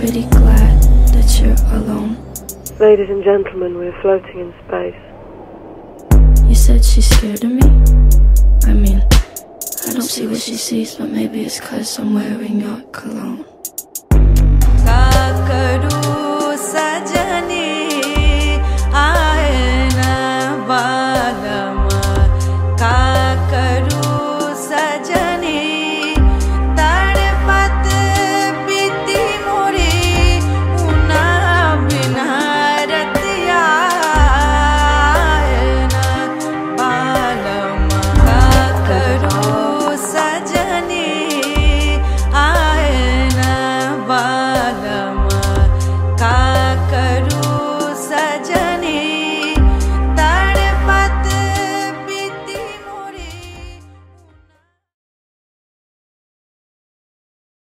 pretty glad that you're alone. Ladies and gentlemen, we're floating in space. You said she's scared of me? I mean, I don't see what she sees, but maybe it's 'cause I'm wearing your cologne.